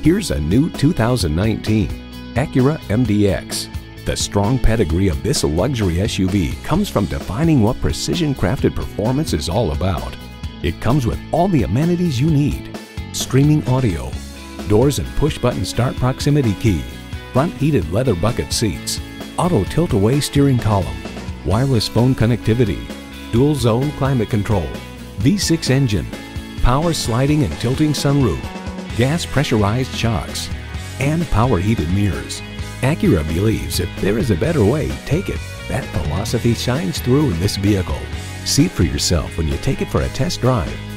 Here's a new 2019 Acura MDX. The strong pedigree of this luxury SUV comes from defining what precision-crafted performance is all about. It comes with all the amenities you need: streaming audio, doors and push-button start proximity key, front heated leather bucket seats, auto tilt-away steering column, wireless phone connectivity, dual zone climate control, V6 engine, power sliding and tilting sunroof, gas pressurized shocks, and power heated mirrors. Acura believes if there is a better way, take it. That philosophy shines through in this vehicle. See for yourself when you take it for a test drive.